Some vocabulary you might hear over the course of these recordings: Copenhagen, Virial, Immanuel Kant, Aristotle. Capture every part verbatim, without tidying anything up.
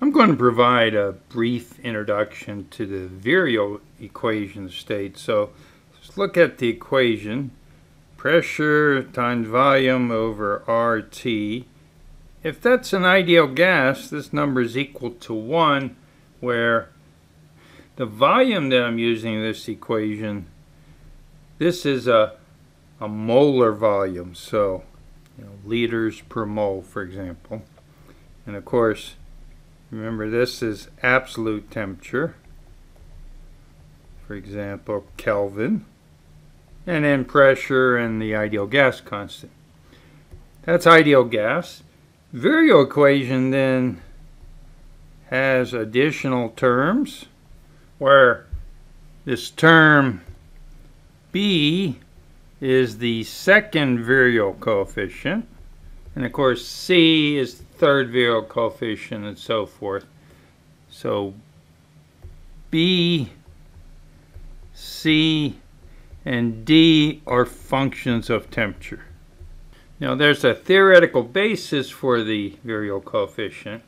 I'm going to provide a brief introduction to the virial equation state. So let's look at the equation. Pressure times volume over R T. If that's an ideal gas, this number is equal to one, where the volume that I'm using in this equation, this is a, a molar volume. So, you know, liters per mole, for example. And of course, remember, this is absolute temperature, for example, Kelvin, and then pressure and the ideal gas constant. That's ideal gas. Virial equation then has additional terms, where this term B is the second virial coefficient, and of course C is the third virial coefficient, and so forth. So B, C, and D are functions of temperature. Now there's a theoretical basis for the virial coefficient,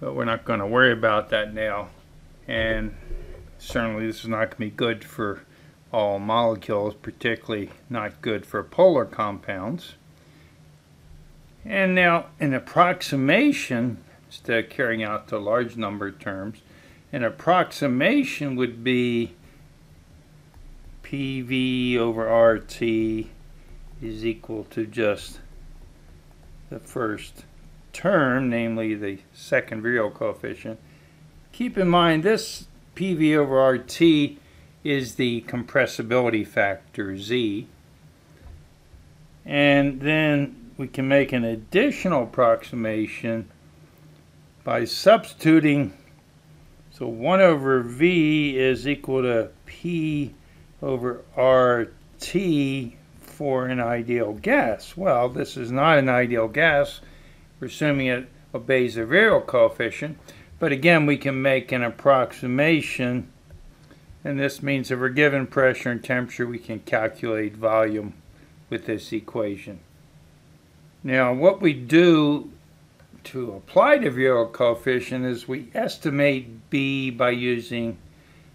but we're not going to worry about that now. And certainly this is not going to be good for all molecules, particularly not good for polar compounds. And now, an approximation, instead of carrying out the large number terms, an approximation would be P V over R T is equal to just the first term, namely the second virial coefficient. Keep in mind, this P V over R T is the compressibility factor, Z. And then we can make an additional approximation by substituting. So one over V is equal to P over R T for an ideal gas. Well, this is not an ideal gas. We're assuming it obeys the virial coefficient. But again, we can make an approximation. And this means if we're given pressure and temperature, we can calculate volume with this equation. Now, what we do to apply the virial coefficient is we estimate B by using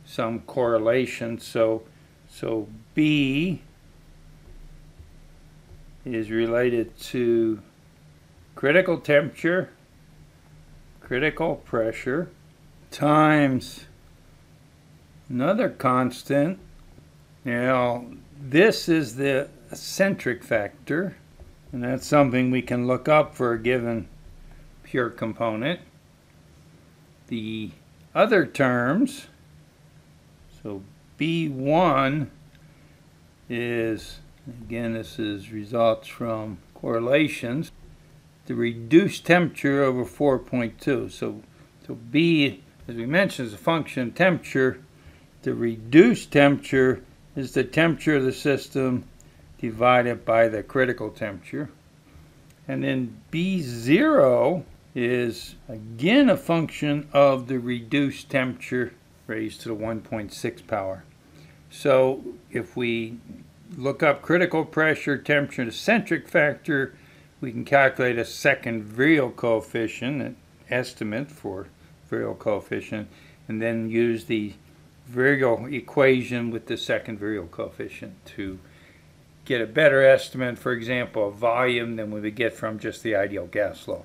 some correlation. So, so B is related to critical temperature, critical pressure, times another constant. Now, this is the eccentric factor. And that's something we can look up for a given pure component. The other terms, so B one is, again, this is results from correlations, the reduced temperature over four point two. So, so B, as we mentioned, is a function of temperature. The reduced temperature is the temperature of the system divided by the critical temperature. And then B zero is again a function of the reduced temperature raised to the one point six power. So if we look up critical pressure, temperature, and eccentric factor, we can calculate a second virial coefficient, an estimate for virial coefficient, and then use the virial equation with the second virial coefficient to get a better estimate, for example, of volume than we would get from just the ideal gas law.